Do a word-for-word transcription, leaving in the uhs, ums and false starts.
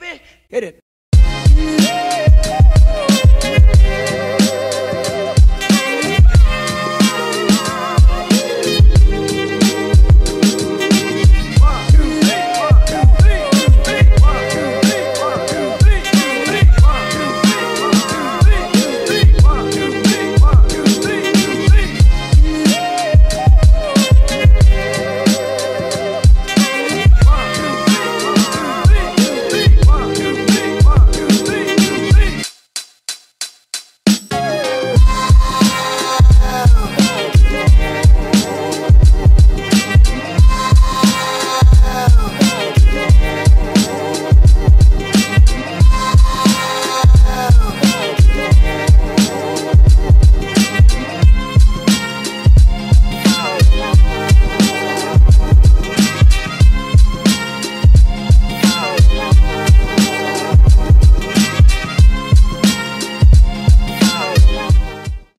baby. Hit it.